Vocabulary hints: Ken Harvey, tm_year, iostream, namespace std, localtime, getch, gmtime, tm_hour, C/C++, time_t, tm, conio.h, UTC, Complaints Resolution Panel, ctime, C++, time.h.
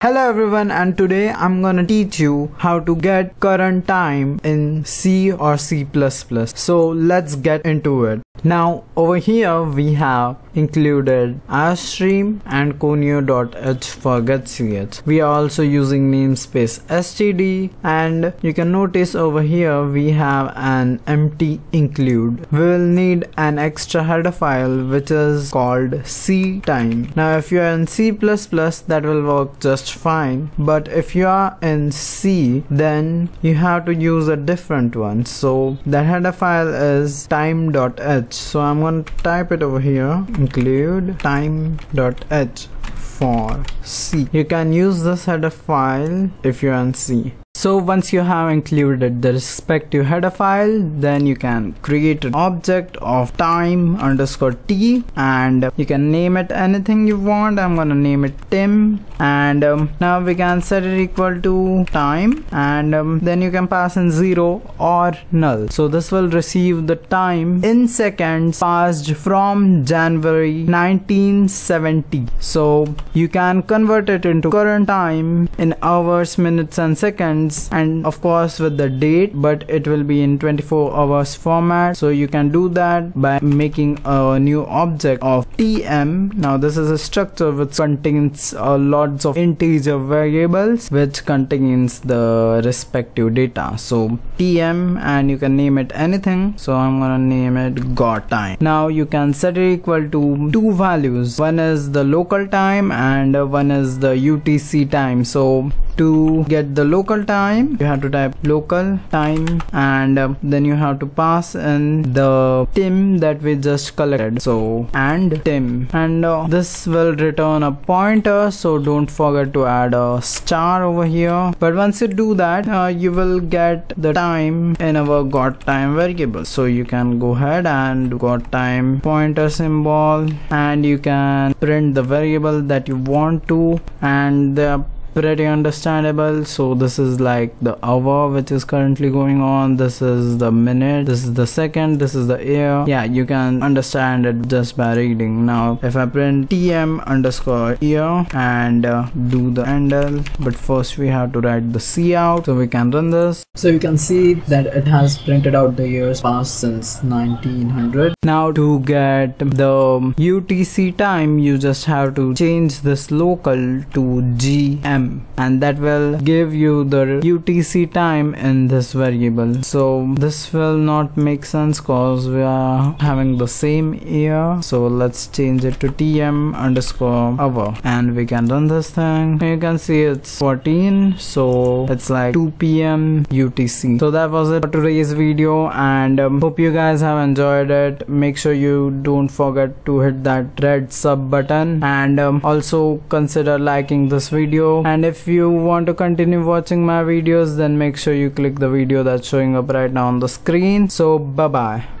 Hello everyone, and today I'm gonna teach you how to get current time in C or C++. So let's get into it. Now over here we have included iostream and conio.h for getch. We are also using namespace std, and you can notice over here we have an empty include. We will need an extra header file which is called ctime. Now if you are in C++ that will work just fine, but if you are in C then you have to use a different one. So the header file is time.h, so I'm going to type it over here, include time.h for C. You can use this header file if you're in C. So once you have included the respective header file, then you can create an object of time_t, and you can name it anything you want. I'm gonna name it tm, and now we can set it equal to time, and then you can pass in 0 or null. So this will receive the time in seconds passed from January 1970. So you can convert it into current time in hours, minutes and seconds, and of course with the date, but it will be in 24 hours format. So you can do that by making a new object of tm. Now this is a structure which contains lots of integer variables which contains the respective data. So tm, and you can name it anything. So I'm gonna name it got time. Now you can set it equal to two values. One is the local time and one is the UTC time. So to get the local time you have to type local time, and then you have to pass in the tim that we just collected, so and tim, and this will return a pointer, so don't forget to add a star over here. But once you do that you will get the time in our got time variable. So you can go ahead and got time pointer symbol, and you can print the variable that you want to, and the pretty understandable. So this is like the hour which is currently going on, this is the minute, this is the second, this is the year. Yeah, you can understand it just by reading. Now if I print tm_year and do the handle, but first we have to write the c out, so we can run this. So you can see that it has printed out the years passed since 1900. Now to get the UTC time you just have to change this local to gm, and that will give you the UTC time in this variable. So this will not make sense cause we are having the same year, so let's change it to tm_hour, and we can run this thing. You can see it's 14, so it's like 2 p.m. UTC. So that was it for today's video, and hope you guys have enjoyed it. Make sure you don't forget to hit that red sub button, and also consider liking this video. And if you want to continue watching my videos, then make sure you click the video that's showing up right now on the screen. So bye bye.